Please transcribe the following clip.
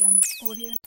Jungle.